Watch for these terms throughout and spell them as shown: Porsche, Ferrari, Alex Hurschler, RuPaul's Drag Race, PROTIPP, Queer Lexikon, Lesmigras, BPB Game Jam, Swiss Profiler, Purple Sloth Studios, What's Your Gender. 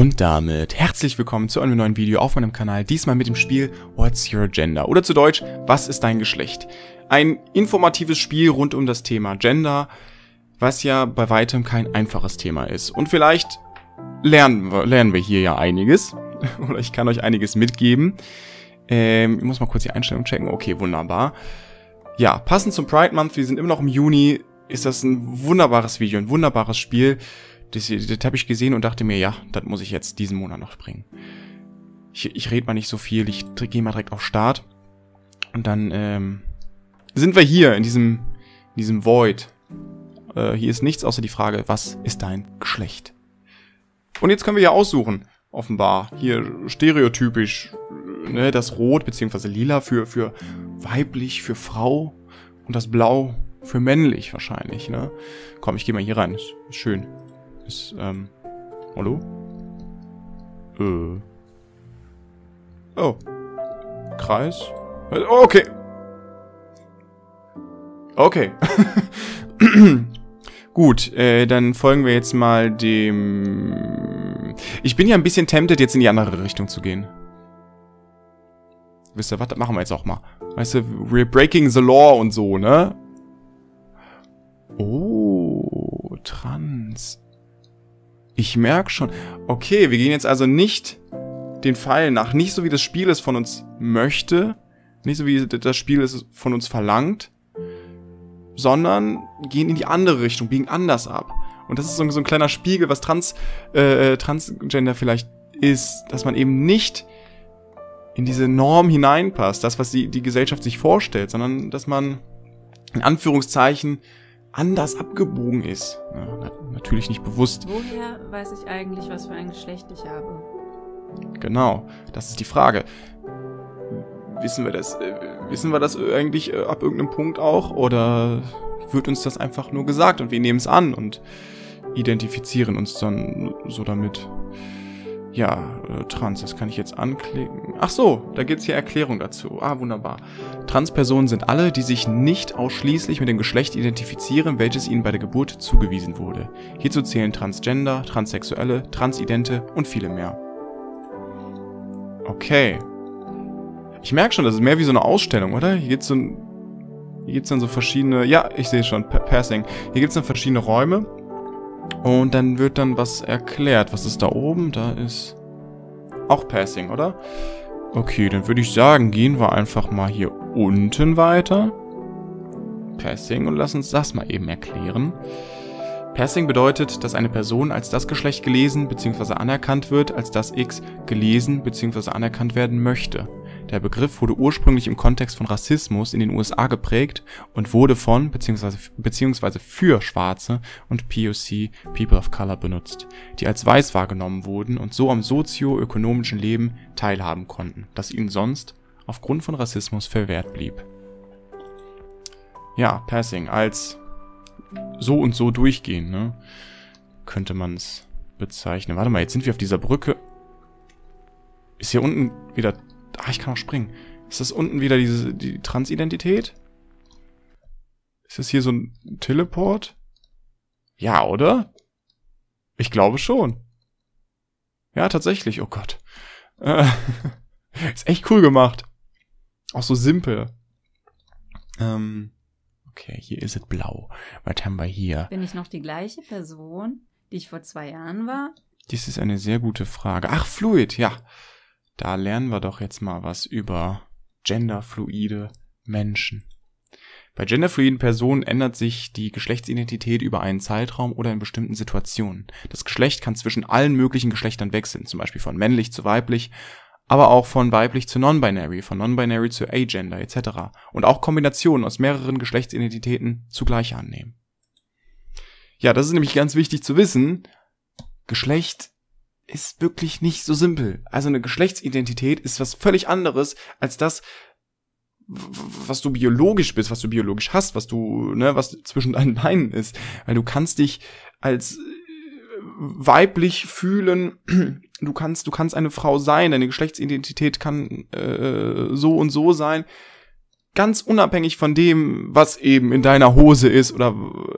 Und damit herzlich willkommen zu einem neuen Video auf meinem Kanal, diesmal mit dem Spiel What's Your Gender oder zu Deutsch, was ist dein Geschlecht? Ein informatives Spiel rund um das Thema Gender, was ja bei weitem kein einfaches Thema ist. Und vielleicht lernen wir hier ja einiges oder ich kann euch einiges mitgeben. Ich muss mal kurz die Einstellung checken, okay, wunderbar. Ja, passend zum Pride Month, wir sind immer noch im Juni, ist das ein wunderbares Video, ein wunderbares Spiel. Das habe ich gesehen und dachte mir, ja, das muss ich jetzt diesen Monat noch bringen. Ich rede mal nicht so viel, ich gehe mal direkt auf Start. Und dann sind wir hier in diesem Void. Hier ist nichts außer die Frage, was ist dein Geschlecht? Und jetzt können wir ja aussuchen, offenbar. Hier stereotypisch, ne, das Rot bzw. Lila für weiblich, für Frau und das Blau für männlich wahrscheinlich. Ne? Komm, ich gehe mal hier rein, ist schön. Hallo? Oh. Kreis? Okay. Okay. Gut, dann folgen wir jetzt mal dem... Ich bin ja ein bisschen tempted, jetzt in die andere Richtung zu gehen. Wisst ihr was? Das machen wir jetzt auch mal. Weißt du, we're breaking the law und so, ne? Oh, trans... Ich merke schon. Okay, wir gehen jetzt also nicht den Pfeil nach. Nicht so wie das Spiel es von uns möchte. Nicht so wie das Spiel es von uns verlangt. Sondern gehen in die andere Richtung, biegen anders ab. Und das ist so ein kleiner Spiegel, was Transgender vielleicht ist. Dass man eben nicht in diese Norm hineinpasst. Das, was die Gesellschaft sich vorstellt. Sondern, dass man in Anführungszeichen... anders abgebogen ist. Ja, natürlich nicht bewusst. Woher weiß ich eigentlich, was für ein Geschlecht ich habe? Genau, das ist die Frage. Wissen wir das? Eigentlich ab irgendeinem Punkt auch? Oder wird uns das einfach nur gesagt und wir nehmen es an und identifizieren uns dann so damit? Ja, trans, das kann ich jetzt anklicken. Ach so, da gibt es hier Erklärung dazu. Ah, wunderbar. Transpersonen sind alle, die sich nicht ausschließlich mit dem Geschlecht identifizieren, welches ihnen bei der Geburt zugewiesen wurde. Hierzu zählen Transgender, Transsexuelle, Transidente und viele mehr. Okay. Ich merke schon, das ist mehr wie so eine Ausstellung, oder? Hier gibt es dann so verschiedene... Ja, ich sehe schon, Passing. Hier gibt es dann verschiedene Räume. Und dann wird dann was erklärt. Was ist da oben? Da ist auch Passing, oder? Okay, dann würde ich sagen, gehen wir einfach mal hier unten weiter. Passing und lass uns das mal eben erklären. Passing bedeutet, dass eine Person als das Geschlecht gelesen bzw. anerkannt wird, als das X gelesen bzw. anerkannt werden möchte. Der Begriff wurde ursprünglich im Kontext von Rassismus in den USA geprägt und wurde von bzw. für Schwarze und POC, People of Color, benutzt, die als weiß wahrgenommen wurden und so am sozioökonomischen Leben teilhaben konnten, das ihnen sonst aufgrund von Rassismus verwehrt blieb. Ja, Passing als so und so durchgehen, ne? Könnte man es bezeichnen. Warte mal, jetzt sind wir auf dieser Brücke. Ist hier unten wieder... Ah, ich kann auch springen. Ist das unten wieder die Transidentität? Ist das hier so ein Teleport? Ja, oder? Ich glaube schon. Ja, tatsächlich. Oh Gott. Ist echt cool gemacht. Auch so simpel. Okay, hier ist es blau. Was haben wir hier? Bin ich noch die gleiche Person, die ich vor 2 Jahren war? Dies ist eine sehr gute Frage. Ach, Fluid, ja. Da lernen wir doch jetzt mal was über genderfluide Menschen. Bei genderfluiden Personen ändert sich die Geschlechtsidentität über einen Zeitraum oder in bestimmten Situationen. Das Geschlecht kann zwischen allen möglichen Geschlechtern wechseln, zum Beispiel von männlich zu weiblich, aber auch von weiblich zu non-binary, von non-binary zu agender etc. Und auch Kombinationen aus mehreren Geschlechtsidentitäten zugleich annehmen. Ja, das ist nämlich ganz wichtig zu wissen. Geschlecht ist wirklich nicht so simpel. Also eine Geschlechtsidentität ist was völlig anderes als das, was du biologisch bist, was du biologisch hast, was du, ne, was zwischen deinen Beinen ist. Weil du kannst dich als weiblich fühlen, du kannst eine Frau sein, deine Geschlechtsidentität kann so und so sein, ganz unabhängig von dem, was eben in deiner Hose ist oder,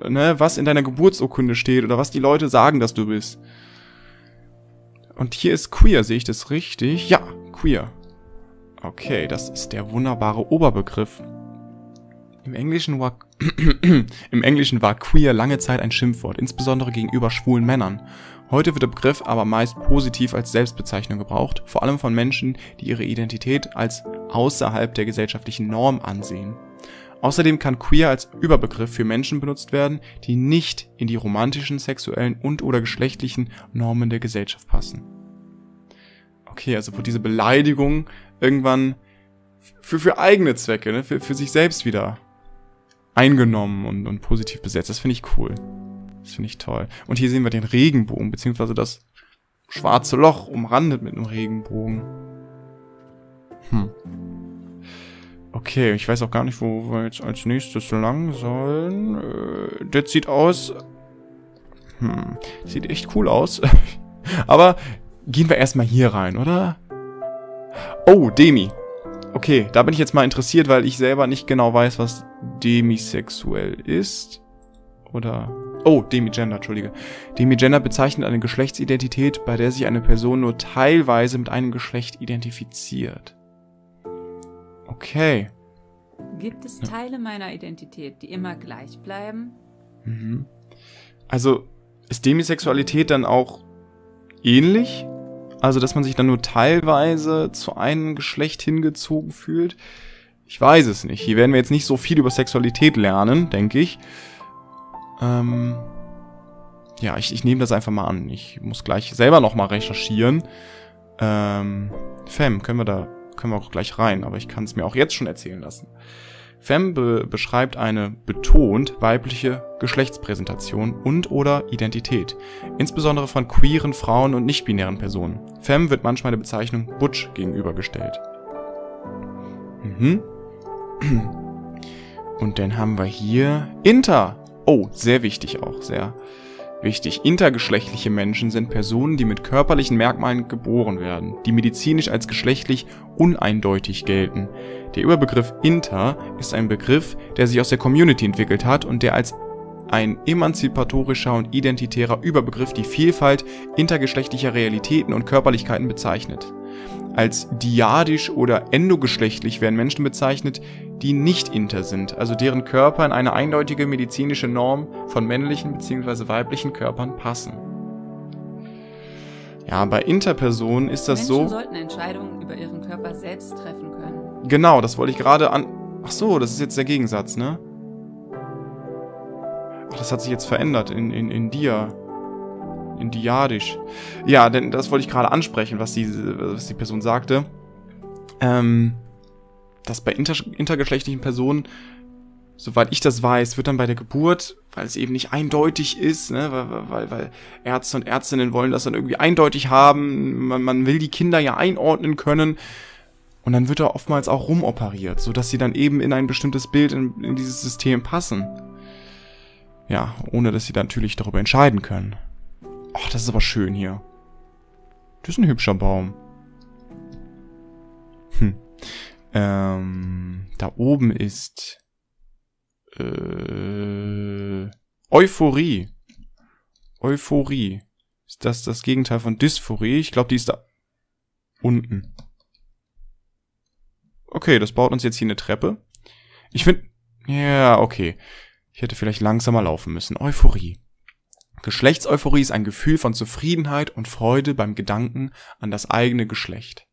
ne, was in deiner Geburtsurkunde steht oder was die Leute sagen, dass du bist. Und hier ist queer, sehe ich das richtig? Ja, queer. Okay, das ist der wunderbare Oberbegriff. Im Englischen war queer lange Zeit ein Schimpfwort, insbesondere gegenüber schwulen Männern. Heute wird der Begriff aber meist positiv als Selbstbezeichnung gebraucht, vor allem von Menschen, die ihre Identität als außerhalb der gesellschaftlichen Norm ansehen. Außerdem kann queer als Überbegriff für Menschen benutzt werden, die nicht in die romantischen, sexuellen und/oder geschlechtlichen Normen der Gesellschaft passen. Okay, also wird diese Beleidigung irgendwann für eigene Zwecke, ne, für sich selbst wieder eingenommen und positiv besetzt. Das finde ich cool. Das finde ich toll. Und hier sehen wir den Regenbogen, beziehungsweise das schwarze Loch umrandet mit einem Regenbogen. Okay, ich weiß auch gar nicht, wo wir jetzt als nächstes lang sollen. Das sieht aus... Sieht echt cool aus. Aber gehen wir erstmal hier rein, oder? Oh, Demi. Okay, da bin ich jetzt mal interessiert, weil ich selber nicht genau weiß, was demisexuell ist. Oder... Oh, Demigender, entschuldige. Demigender bezeichnet eine Geschlechtsidentität, bei der sich eine Person nur teilweise mit einem Geschlecht identifiziert. Okay. Gibt es Teile meiner Identität, die immer gleich bleiben? Mhm. Also, ist Demisexualität dann auch ähnlich? Also, dass man sich dann nur teilweise zu einem Geschlecht hingezogen fühlt? Ich weiß es nicht. Hier werden wir jetzt nicht so viel über Sexualität lernen, denke ich. Ja, ich nehme das einfach mal an. Ich muss gleich selber nochmal recherchieren. Femme, können wir auch gleich rein, aber ich kann es mir auch jetzt schon erzählen lassen. Femme beschreibt eine betont weibliche Geschlechtspräsentation und/oder Identität, insbesondere von queeren Frauen und nicht-binären Personen. Femme wird manchmal der Bezeichnung Butch gegenübergestellt. Mhm. Und dann haben wir hier Inter. Oh, sehr wichtig auch, sehr wichtig. Intergeschlechtliche Menschen sind Personen, die mit körperlichen Merkmalen geboren werden, die medizinisch als geschlechtlich uneindeutig gelten. Der Überbegriff Inter ist ein Begriff, der sich aus der Community entwickelt hat und der als ein emanzipatorischer und identitärer Überbegriff die Vielfalt intergeschlechtlicher Realitäten und Körperlichkeiten bezeichnet. Als diadisch oder endogeschlechtlich werden Menschen bezeichnet, die nicht inter sind, also deren Körper in eine eindeutige medizinische Norm von männlichen bzw. weiblichen Körpern passen. Ja, bei Interpersonen ist das so... Menschen sollten Entscheidungen über ihren Körper selbst treffen können. Genau, das wollte ich gerade an... Ach so, das ist jetzt der Gegensatz, ne? Ach, das hat sich jetzt verändert in dir. In diadisch. Ja, denn das wollte ich gerade ansprechen, was die Person sagte. Dass bei intergeschlechtlichen Personen, soweit ich das weiß, wird dann bei der Geburt, weil es eben nicht eindeutig ist, ne, weil Ärzte und Ärztinnen wollen das dann irgendwie eindeutig haben, man will die Kinder ja einordnen können, und dann wird da oftmals auch rumoperiert, sodass sie dann eben in ein bestimmtes Bild, in dieses System passen. Ja, ohne dass sie dann natürlich darüber entscheiden können. Ach, das ist aber schön hier. Das ist ein hübscher Baum. Da oben ist Euphorie. Euphorie. Ist das das Gegenteil von Dysphorie? Ich glaube, die ist da unten. Okay, das baut uns jetzt hier eine Treppe. Ich finde... Ja, okay. Ich hätte vielleicht langsamer laufen müssen. Euphorie. Geschlechtseuphorie ist ein Gefühl von Zufriedenheit und Freude beim Gedanken an das eigene Geschlecht.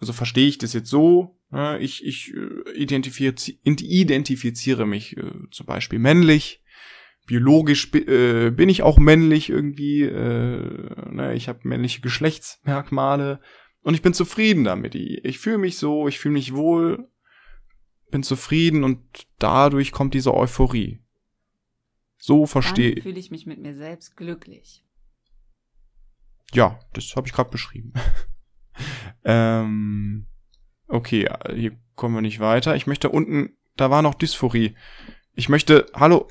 Also verstehe ich das jetzt so, ich identifiziere mich zum Beispiel männlich, biologisch bin ich auch männlich irgendwie, ich habe männliche Geschlechtsmerkmale und ich bin zufrieden damit. Ich fühle mich so, ich fühle mich wohl, bin zufrieden und dadurch kommt diese Euphorie. So verstehe ich. Fühle ich mich mit mir selbst glücklich. Ja, das habe ich gerade beschrieben. Okay, hier kommen wir nicht weiter. Ich möchte unten, da war noch Dysphorie. Ich möchte, hallo,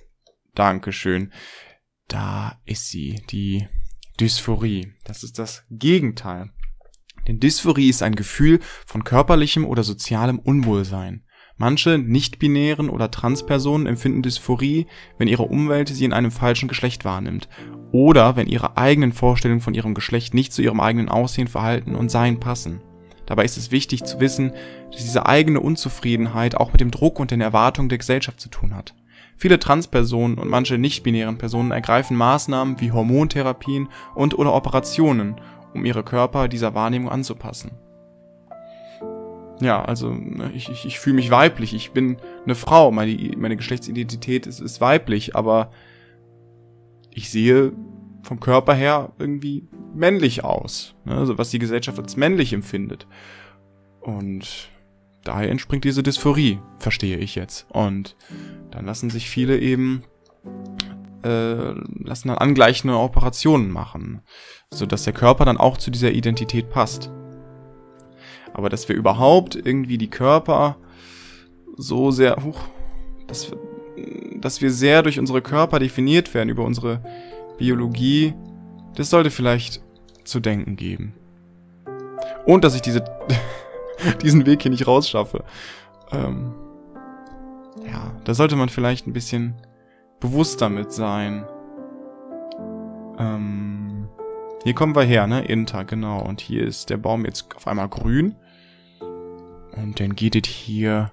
Dankeschön. Da ist sie, die Dysphorie. Das ist das Gegenteil. Denn Dysphorie ist ein Gefühl von körperlichem oder sozialem Unwohlsein. Manche nicht-binären oder Transpersonen empfinden Dysphorie, wenn ihre Umwelt sie in einem falschen Geschlecht wahrnimmt oder wenn ihre eigenen Vorstellungen von ihrem Geschlecht nicht zu ihrem eigenen Aussehen, Verhalten und Sein passen. Dabei ist es wichtig zu wissen, dass diese eigene Unzufriedenheit auch mit dem Druck und den Erwartungen der Gesellschaft zu tun hat. Viele Transpersonen und manche nicht-binären Personen ergreifen Maßnahmen wie Hormontherapien und/oder Operationen, um ihre Körper dieser Wahrnehmung anzupassen. Ja, also ich fühle mich weiblich, ich bin eine Frau, meine Geschlechtsidentität ist weiblich, aber ich sehe vom Körper her irgendwie männlich aus, ne? Also was die Gesellschaft als männlich empfindet. Und daher entspringt diese Dysphorie, verstehe ich jetzt. Und dann lassen sich viele eben dann angleichende Operationen machen, sodass der Körper dann auch zu dieser Identität passt. Aber dass wir überhaupt irgendwie die Körper so sehr, dass wir sehr durch unsere Körper definiert werden, über unsere Biologie, das sollte vielleicht zu denken geben. Und dass ich diesen Weg hier nicht rausschaffe. Ja, da sollte man vielleicht ein bisschen bewusst damit sein. Hier kommen wir her, ne? Inter, genau. Und hier ist der Baum jetzt auf einmal grün. Und dann geht es hier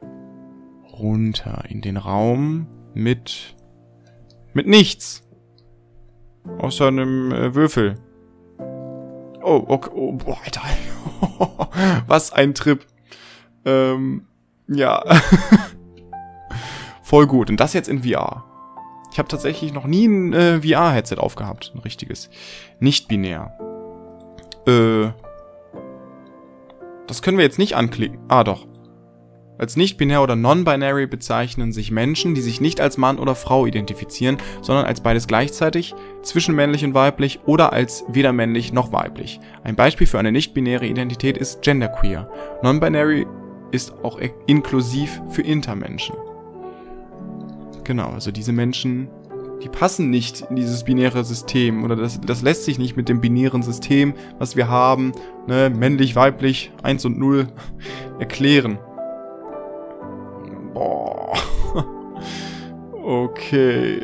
runter in den Raum mit nichts. Außer einem Würfel. Oh, okay. Oh, boah, Alter. Was ein Trip. Ja. Voll gut. Und das jetzt in VR. Ich habe tatsächlich noch nie ein VR-Headset aufgehabt. Ein richtiges. Nicht binär. Das können wir jetzt nicht anklicken. Ah, doch. Als nicht-binär oder non-binary bezeichnen sich Menschen, die sich nicht als Mann oder Frau identifizieren, sondern als beides gleichzeitig, zwischen männlich und weiblich oder als weder männlich noch weiblich. Ein Beispiel für eine nicht-binäre Identität ist genderqueer. Non-binary ist auch inklusiv für Intermenschen. Genau, also diese Menschen, die passen nicht in dieses binäre System oder das lässt sich nicht mit dem binären System, was wir haben, ne, männlich, weiblich, 1 und 0, erklären. Boah. Okay.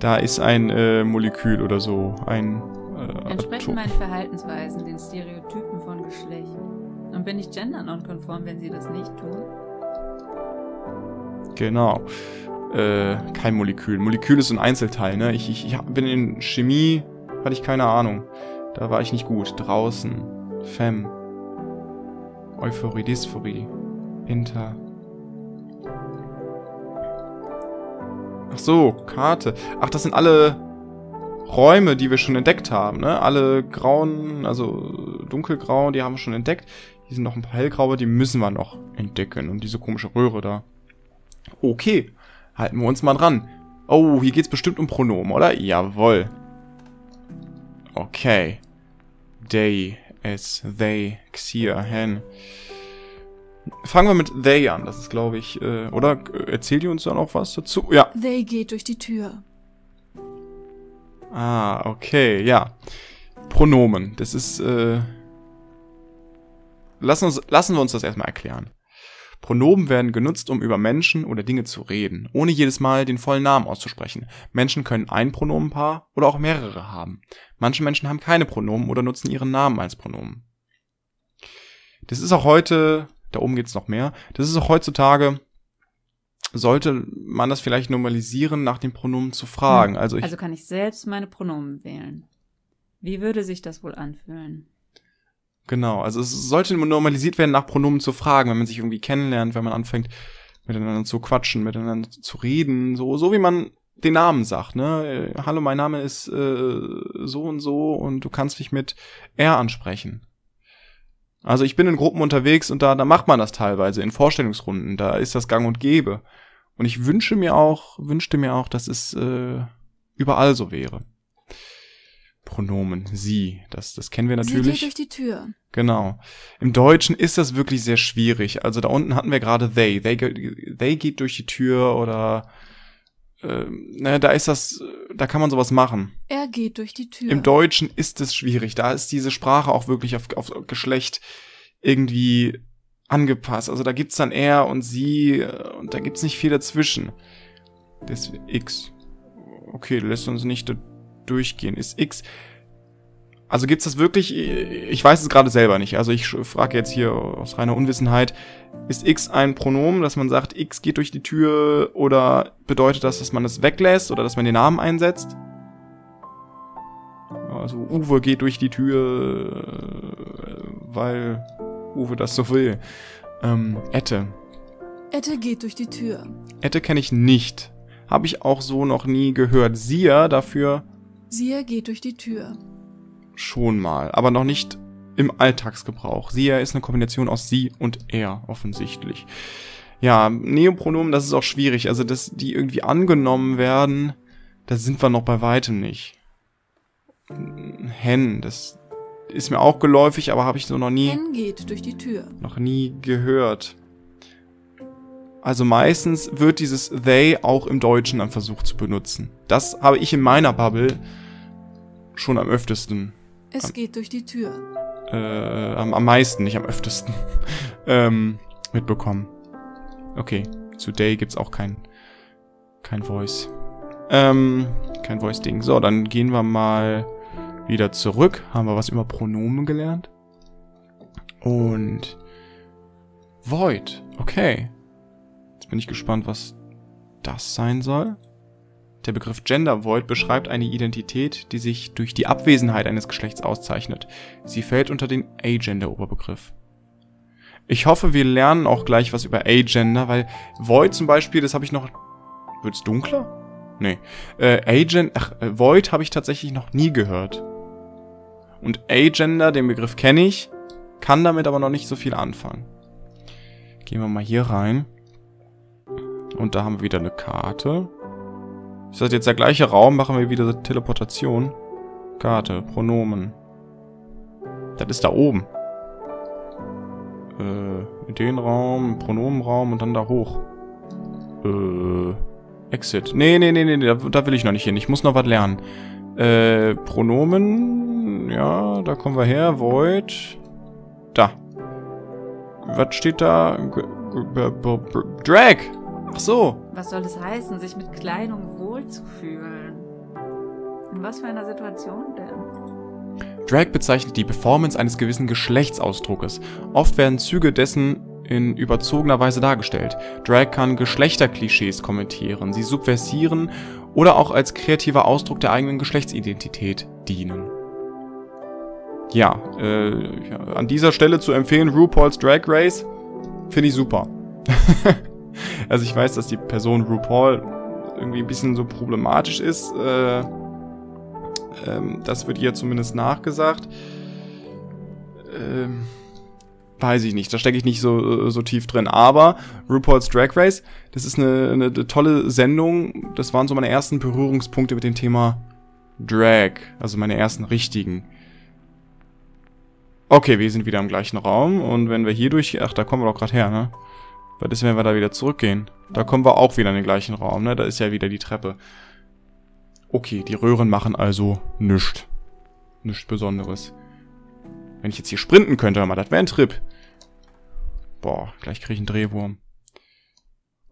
Da ist ein Molekül oder so. Entsprechen meinen Verhaltensweisen den Stereotypen von Geschlecht. Und bin ich gendernonkonform, wenn sie das nicht tun? Genau. Kein Molekül. Molekül ist so ein Einzelteil, ne? Ich bin in Chemie, hatte ich keine Ahnung. Da war ich nicht gut. Draußen. Femme. Euphorie, Dysphorie. Inter. Ach so, Karte. Ach, das sind alle Räume, die wir schon entdeckt haben, ne? Alle grauen, also dunkelgrauen, die haben wir schon entdeckt. Hier sind noch ein paar hellgraue, die müssen wir noch entdecken. Und diese komische Röhre da. Okay, halten wir uns mal dran. Oh, hier geht's bestimmt um Pronomen, oder? Jawohl. Okay. They, as, they, xia, hen. Fangen wir mit they an, das ist glaube ich, oder? Erzählt ihr uns dann auch was dazu? Ja. They geht durch die Tür. Ah, okay, ja. Pronomen, das ist, lassen wir uns das erstmal erklären. Pronomen werden genutzt, um über Menschen oder Dinge zu reden, ohne jedes Mal den vollen Namen auszusprechen. Menschen können ein Pronomenpaar oder auch mehrere haben. Manche Menschen haben keine Pronomen oder nutzen ihren Namen als Pronomen. Das ist auch heute... Da oben geht es noch mehr. Das ist auch heutzutage, sollte man das vielleicht normalisieren, nach den Pronomen zu fragen. Also kann ich selbst meine Pronomen wählen. Wie würde sich das wohl anfühlen? Genau, also es sollte normalisiert werden, nach Pronomen zu fragen, wenn man sich irgendwie kennenlernt, wenn man anfängt, miteinander zu quatschen, miteinander zu reden, so wie man den Namen sagt, ne? Hallo, mein Name ist so und so und du kannst mich mit er ansprechen. Also ich bin in Gruppen unterwegs und da macht man das teilweise in Vorstellungsrunden, da ist das gang und gäbe. Und ich wünschte mir auch, dass es überall so wäre. Pronomen, sie, das kennen wir natürlich. Sie geht durch die Tür. Genau. Im Deutschen ist das wirklich sehr schwierig. Also da unten hatten wir gerade they geht durch die Tür oder da kann man sowas machen. Er geht durch die Tür. Im Deutschen ist es schwierig. Da ist diese Sprache auch wirklich auf Geschlecht irgendwie angepasst. Also da gibt es dann er und sie und da gibt es nicht viel dazwischen. Das X. Okay, lässt uns nicht durchgehen. Ist X. Also gibt's das wirklich? Ich weiß es gerade selber nicht. Also ich frage jetzt hier aus reiner Unwissenheit. Ist X ein Pronomen, dass man sagt, X geht durch die Tür? Oder bedeutet das, dass man es weglässt? Oder dass man den Namen einsetzt? Also Uwe geht durch die Tür, weil Uwe das so will. Ette. Ette geht durch die Tür. Ette kenne ich nicht. Habe ich auch so noch nie gehört. Sia dafür... Sia geht durch die Tür. Schon mal, aber noch nicht im Alltagsgebrauch. Sia ist eine Kombination aus sie und er, offensichtlich. Ja, Neopronomen, das ist auch schwierig. Also, dass die irgendwie angenommen werden, da sind wir noch bei weitem nicht. Hen, das ist mir auch geläufig, aber habe ich so noch nie... Hen geht durch die Tür. Noch nie gehört. Also meistens wird dieses they auch im Deutschen dann versucht zu benutzen. Das habe ich in meiner Bubble schon am öftesten. Es geht durch die Tür. Am meisten, nicht am öftesten. Mitbekommen. Okay, zu they gibt's auch kein Voice. Kein Voice-Ding. So, dann gehen wir mal wieder zurück. Haben wir was über Pronomen gelernt? Und void. Okay. Bin ich gespannt, was das sein soll. Der Begriff Gender Void beschreibt eine Identität, die sich durch die Abwesenheit eines Geschlechts auszeichnet. Sie fällt unter den Agender-Oberbegriff. Ich hoffe, wir lernen auch gleich was über Agender, weil Void zum Beispiel, das habe ich noch... Wird's dunkler? Nee. Void habe ich tatsächlich noch nie gehört. Und Agender, den Begriff kenne ich, kann damit aber noch nicht so viel anfangen. Gehen wir mal hier rein. Und da haben wir wieder eine Karte. Ist das jetzt der gleiche Raum? Machen wir wieder Teleportation. Karte, Pronomen. Das ist da oben. In den Raum, Pronomenraum und dann da hoch. Exit. Nee, da will ich noch nicht hin. Ich muss noch was lernen. Pronomen. Ja, da kommen wir her. Void. Da. Was steht da? Drag! Ach so. Was soll es heißen, sich mit Kleidung wohlzufühlen? In was für einer Situation denn? Drag bezeichnet die Performance eines gewissen Geschlechtsausdruckes. Oft werden Züge dessen in überzogener Weise dargestellt. Drag kann Geschlechterklischees kommentieren, sie subversieren oder auch als kreativer Ausdruck der eigenen Geschlechtsidentität dienen. Ja, an dieser Stelle zu empfehlen, RuPaul's Drag Race finde ich super. Also ich weiß, dass die Person RuPaul irgendwie ein bisschen so problematisch ist. Das wird ihr zumindest nachgesagt. Weiß ich nicht, da stecke ich nicht so tief drin. Aber RuPaul's Drag Race, das ist eine tolle Sendung. Das waren so meine ersten Berührungspunkte mit dem Thema Drag. Also meine ersten richtigen. Okay, wir sind wieder im gleichen Raum. Und wenn wir hier durch... Ach, da kommen wir doch gerade her, ne? Was ist, wenn wir da wieder zurückgehen? Da kommen wir auch wieder in den gleichen Raum, ne? Da ist ja wieder die Treppe. Okay, die Röhren machen also nichts. Nichts Besonderes. Wenn ich jetzt hier sprinten könnte, hör mal, das wäre ein Trip. Boah, gleich kriege ich einen Drehwurm.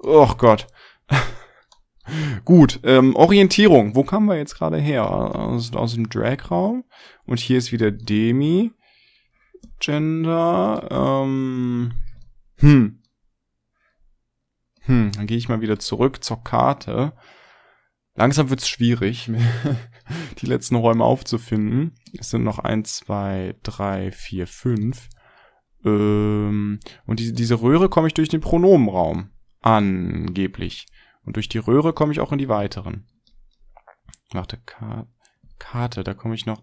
Och Gott. Gut, Orientierung. Wo kamen wir jetzt gerade her? Aus dem Drag-Raum. Und hier ist wieder Demi. Gender. Dann gehe ich mal wieder zurück zur Karte. Langsam wird's schwierig, die letzten Räume aufzufinden. Es sind noch 1, 2, 3, 4, 5. Und diese Röhre komme ich durch den Pronomenraum. Angeblich. Und durch die Röhre komme ich auch in die weiteren. Warte, Karte, da komme ich noch...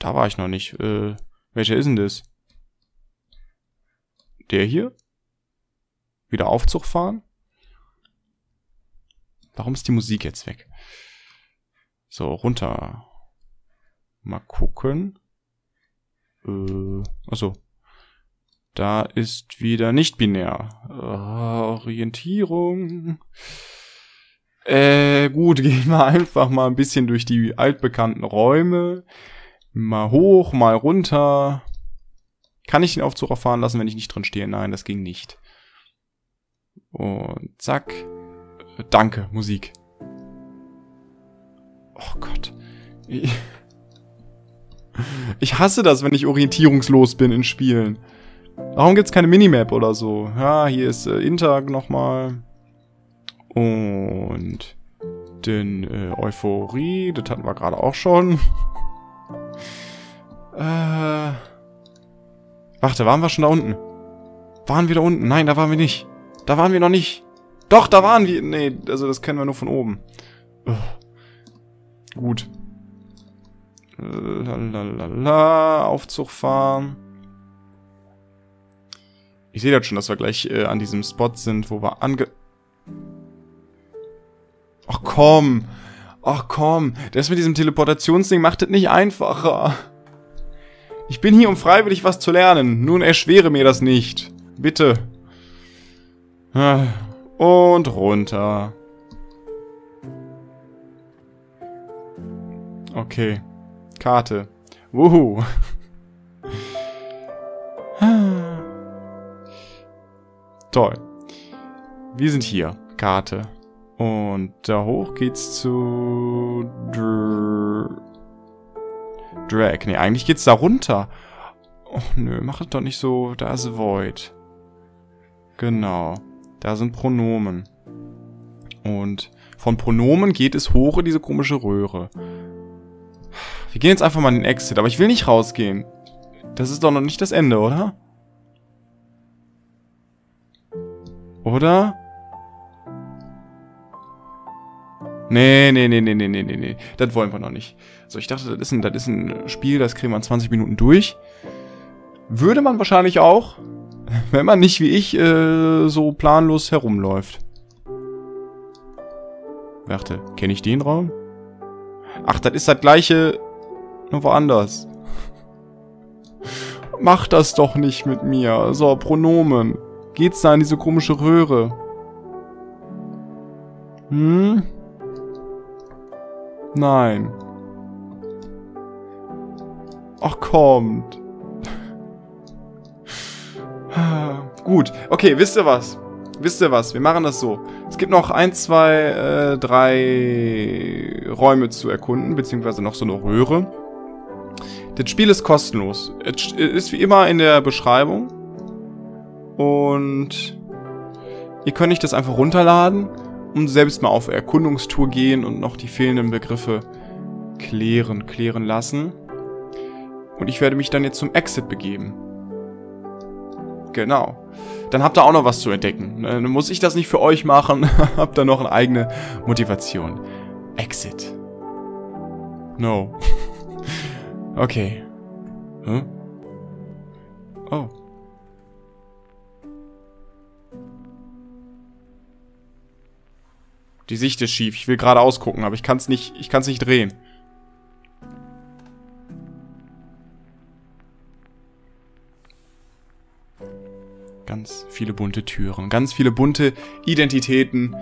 Da war ich noch nicht. Welcher ist denn das? Der hier? Wieder Aufzug fahren? Warum ist die Musik jetzt weg? So, runter. Mal gucken. Achso. Da ist wieder nicht binär. Orientierung. Gut, gehen wir einfach mal ein bisschen durch die altbekannten Räume. Mal hoch, mal runter. Kann ich den Aufzug auch fahren lassen, wenn ich nicht drin stehe? Nein, das ging nicht. Und zack. Danke, Musik. Oh Gott. Ich hasse das, wenn ich orientierungslos bin in Spielen. Warum gibt's keine Minimap oder so? Ja, hier ist Intag nochmal. Und den Euphorie, das hatten wir gerade auch schon. Warte, waren wir schon da unten? Waren wir da unten? Nein, da waren wir nicht. Da waren wir noch nicht. Doch, da waren wir. Nee, also das kennen wir nur von oben. Ugh. Gut. Lalalala, Aufzug fahren. Ich sehe das schon, dass wir gleich an diesem Spot sind, wo wir ach komm. Ach komm. Das mit diesem Teleportationsding macht es nicht einfacher. Ich bin hier, um freiwillig was zu lernen. Nun erschwere mir das nicht. Bitte. Und runter. Okay. Karte. Wuhu. Toll. Wir sind hier. Karte. Und da hoch geht's zu... Drag. Nee, eigentlich geht's da runter. Oh, nö, mach es doch nicht so. Da ist Void. Genau. Da sind Pronomen. Und von Pronomen geht es hoch in diese komische Röhre. Wir gehen jetzt einfach mal in den Exit. Aber ich will nicht rausgehen. Das ist doch noch nicht das Ende, oder? Oder? Nee, nee, nee, nee, nee, nee, nee, nee. Das wollen wir noch nicht. So, ich dachte, das ist ein Spiel, das kriegen wir in 20 Minuten durch. Würde man wahrscheinlich auch, wenn man nicht wie ich so planlos herumläuft. Warte, kenne ich den Raum? Ach, das ist das gleiche, nur woanders. Mach das doch nicht mit mir. So, Pronomen. Geht's da in diese komische Röhre? Hm? Nein. Ach, kommt. Gut. Okay, wisst ihr was? Wisst ihr was? Wir machen das so. Es gibt noch 1, 2, 3 Räume zu erkunden, beziehungsweise noch so eine Röhre. Das Spiel ist kostenlos. Es ist wie immer in der Beschreibung. Und ihr könnt euch das einfach runterladen und selbst mal auf Erkundungstour gehen und noch die fehlenden Begriffe klären lassen. Und ich werde mich dann jetzt zum Exit begeben. Genau. Dann habt ihr auch noch was zu entdecken. Dann muss ich das nicht für euch machen. Habt ihr noch eine eigene Motivation. Exit. No. Okay. Hm? Oh. Die Sicht ist schief. Ich will gerade ausgucken, aber ich kann's nicht drehen. Ganz viele bunte Türen, ganz viele bunte Identitäten.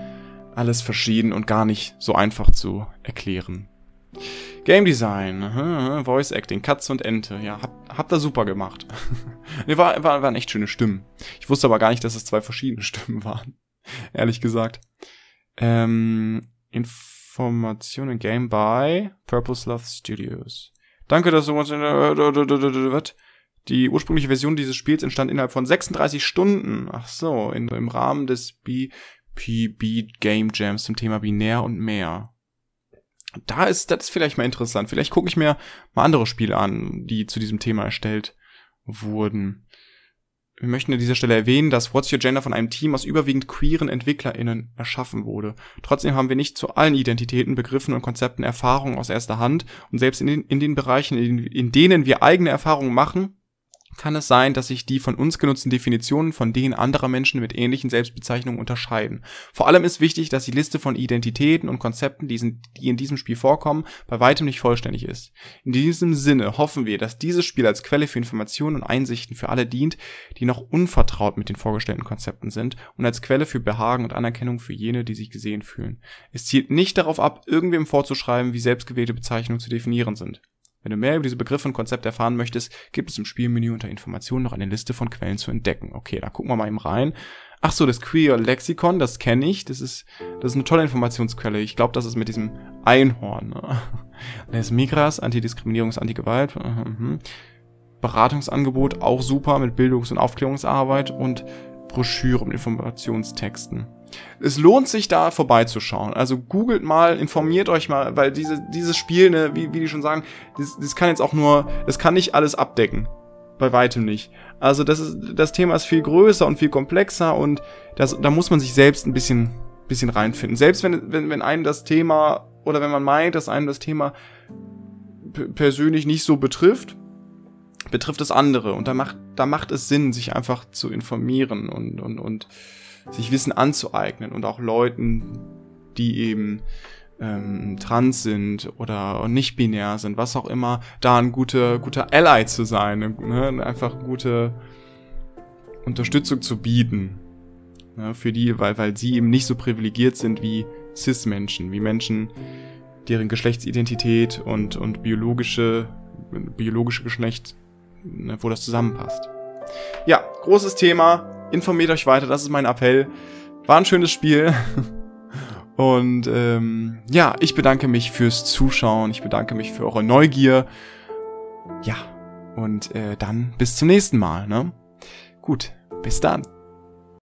Alles verschieden und gar nicht so einfach zu erklären. Game Design, Voice Acting, Katze und Ente. Ja, habt ihr super gemacht. Ne, waren echt schöne Stimmen. Ich wusste aber gar nicht, dass es zwei verschiedene Stimmen waren. Ehrlich gesagt. Informationen Game by Purple Sloth Studios. Danke, dass du uns die ursprüngliche Version dieses Spiels entstand innerhalb von 36 Stunden. Ach so, im Rahmen des BPB Game Jams zum Thema Binär und mehr. Das ist vielleicht mal interessant. Vielleicht gucke ich mir mal andere Spiele an, die zu diesem Thema erstellt wurden. Wir möchten an dieser Stelle erwähnen, dass What's Your Gender von einem Team aus überwiegend queeren EntwicklerInnen erschaffen wurde. Trotzdem haben wir nicht zu allen Identitäten, Begriffen und Konzepten Erfahrungen aus erster Hand. Und selbst in den Bereichen, in denen wir eigene Erfahrungen machen, kann es sein, dass sich die von uns genutzten Definitionen von denen anderer Menschen mit ähnlichen Selbstbezeichnungen unterscheiden. Vor allem ist wichtig, dass die Liste von Identitäten und Konzepten, die in diesem Spiel vorkommen, bei weitem nicht vollständig ist. In diesem Sinne hoffen wir, dass dieses Spiel als Quelle für Informationen und Einsichten für alle dient, die noch unvertraut mit den vorgestellten Konzepten sind und als Quelle für Behagen und Anerkennung für jene, die sich gesehen fühlen. Es zielt nicht darauf ab, irgendwem vorzuschreiben, wie selbstgewählte Bezeichnungen zu definieren sind. Wenn du mehr über diese Begriffe und Konzepte erfahren möchtest, gibt es im Spielmenü unter Informationen noch eine Liste von Quellen zu entdecken. Okay, da gucken wir mal eben rein. Ach so, das Queer Lexikon, das kenne ich. Das ist eine tolle Informationsquelle. Ich glaube, das ist mit diesem Einhorn. Ne? Lesmigras, Antidiskriminierungs-, Antigewalt. Beratungsangebot, auch super, mit Bildungs- und Aufklärungsarbeit und Broschüre mit Informationstexten. Es lohnt sich, da vorbeizuschauen. Also googelt mal, informiert euch mal, weil dieses Spiel, ne, wie die schon sagen, das kann jetzt auch nur, das kann nicht alles abdecken. Bei weitem nicht. Also das Thema ist viel größer und viel komplexer und da muss man sich selbst ein bisschen reinfinden. Selbst wenn einem das Thema, oder wenn man meint, dass einem das Thema persönlich nicht so betrifft es andere. Und da macht es Sinn, sich einfach zu informieren und sich Wissen anzueignen und auch Leuten, die eben trans sind oder nicht binär sind, was auch immer, da ein guter Ally zu sein, ne? Einfach gute Unterstützung zu bieten, ne? Für die, weil sie eben nicht so privilegiert sind wie Cis-Menschen, wie Menschen, deren Geschlechtsidentität und biologische Geschlecht, ne, wo das zusammenpasst. Ja, großes Thema. Informiert euch weiter, das ist mein Appell. War ein schönes Spiel. Und ja, ich bedanke mich fürs Zuschauen. Ich bedanke mich für eure Neugier. Ja, und dann bis zum nächsten Mal. Ne? Gut, bis dann.